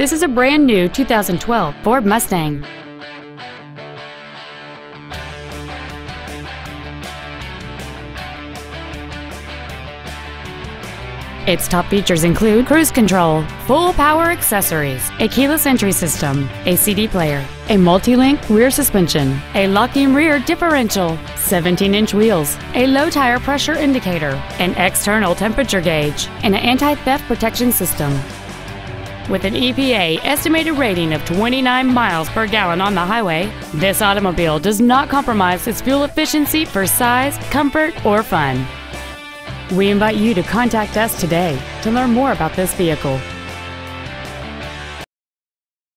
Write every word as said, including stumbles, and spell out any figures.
This is a brand new two thousand twelve Ford Mustang. Its top features include cruise control, full power accessories, a keyless entry system, a C D player, a multi-link rear suspension, a locking rear differential, seventeen inch wheels, a low tire pressure indicator, an external temperature gauge, and an anti-theft protection system. With an E P A estimated rating of twenty-nine miles per gallon on the highway, this automobile does not compromise its fuel efficiency for size, comfort, or fun. We invite you to contact us today to learn more about this vehicle.